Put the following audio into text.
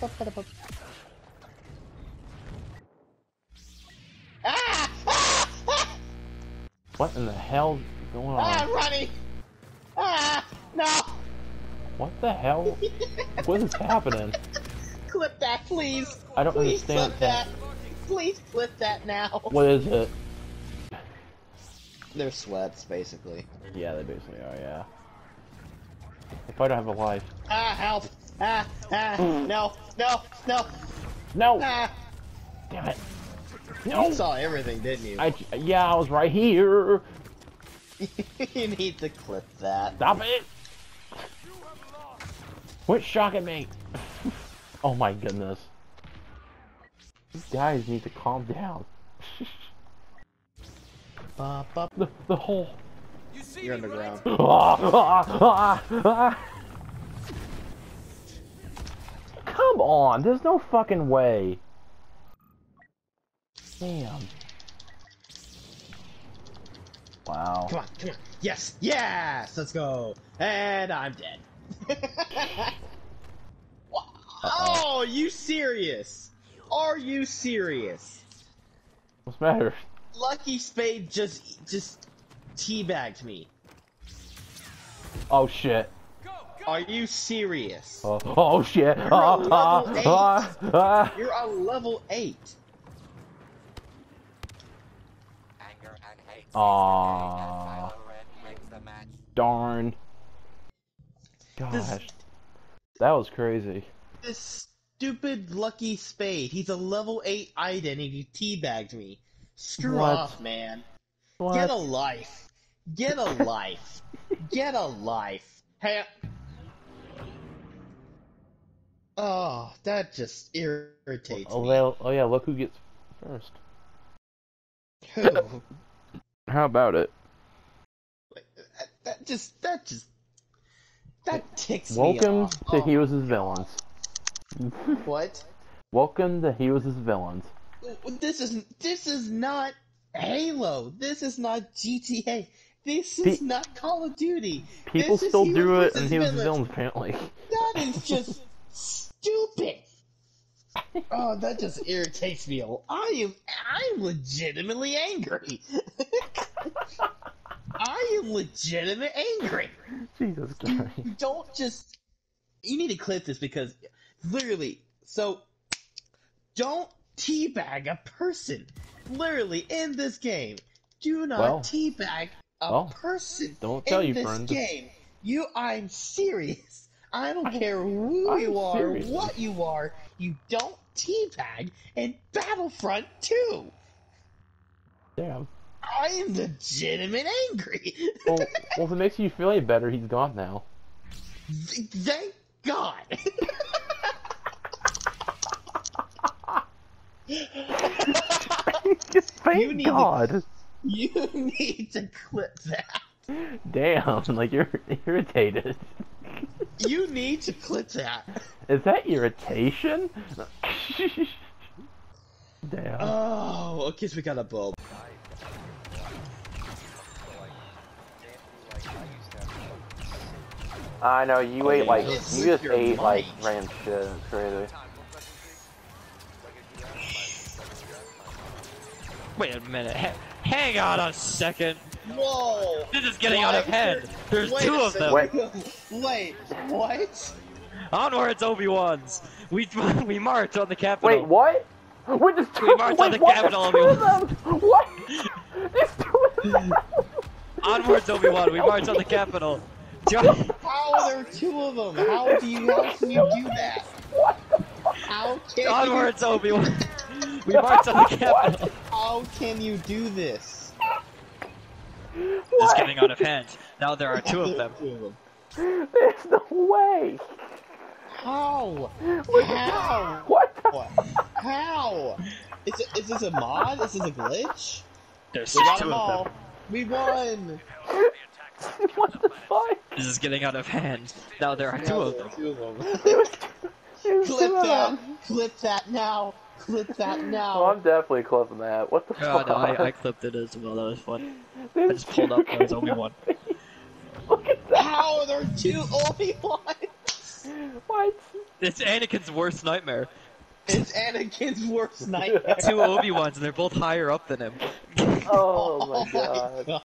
What in the hell is going on? Ah, Ronnie! Ah, no! What the hell? What is happening? Clip that, please. I don't understand that. Please clip that now. What is it? They're sweats, basically. Yeah, they basically are, yeah. If I don't have a life. Ah, help! Ah, ah, no, no, no! No! Ah. Damn it. No. You saw everything, didn't you? Yeah, I was right here! You need to clip that. Stop it! Quit shocking me! Oh my goodness. These guys need to calm down. The hole. You're underground. Come on, there's no fucking way. Damn. Wow. Come on, come on. Yes, yes, let's go. And I'm dead. Wow. Oh, you serious? Are you serious? What's the matter? Lucky Spade just teabagged me. Oh shit. Are you serious? Oh shit. You're on level 8. You're on level 8. Aww. Darn. Gosh. That was crazy. This stupid Lucky Spade. He's a level 8 item and he teabagged me. Screw off, man. What? Get a life. Get a life. Get a life. Hey. Oh, that just irritates me. Well, oh yeah, look who gets first. Who? How about it? That ticks me off. Welcome to Heroes as Villains. What? Welcome to Heroes as Villains. This is not Halo. This is not GTA. This is not Call of Duty. People still do it in Heroes as Villains, apparently. That is just stupid. Oh, that just irritates me. I am legitimately angry. I am legitimately angry. Jesus Christ. Don't just... You need to clip this because, literally, so, don't teabag a person. Literally, in this game. Do not teabag a person. Don't tell in you, this friend. Game. You, I'm serious. I don't care who you are, serious. What you are. You don't teabag in Battlefront 2! Damn. I am legitimate angry! Well, if it makes you feel any better, he's gone now. Thank God! Thank God! You need to clip that. Damn, like you're irritated. You need to clip that. Is that irritation? Damn. Oh, I guess we got a bulb. I know, you ate like, you just ate like random shit, it's crazy. Wait a minute, hang on a second. Whoa! This is getting out of hand. There's two of them. Wait, what? Onwards, Obi-Wans. We march on the Capitol. Wait, what? Wait, there's two. We march on the Capitol, Obi-Wan. What? There's two of them. Onwards, Obi-Wan. We march on the Capitol. How are there two of them? How can you do that? What? How can you? Onwards, Obi-Wan. We march on the Capitol. How can you do this? What? It's getting out of hand. Now there are two of them. There's no way! How? How? What? How? Is this a mod? Is this a glitch? There's two of them. We won! What the fuck? This is getting out of hand. Now there are two of them. Clip that! Clip that now! Clip that now! Oh, I'm definitely clipping that. What the fuck? No, I clipped it as well. That was fun. I just pulled up and there's only one. Look at that! How are there two Obi-Wans? What? It's Anakin's worst nightmare. It's Anakin's worst nightmare. Two Obi-Wans, and they're both higher up than him. Oh my god.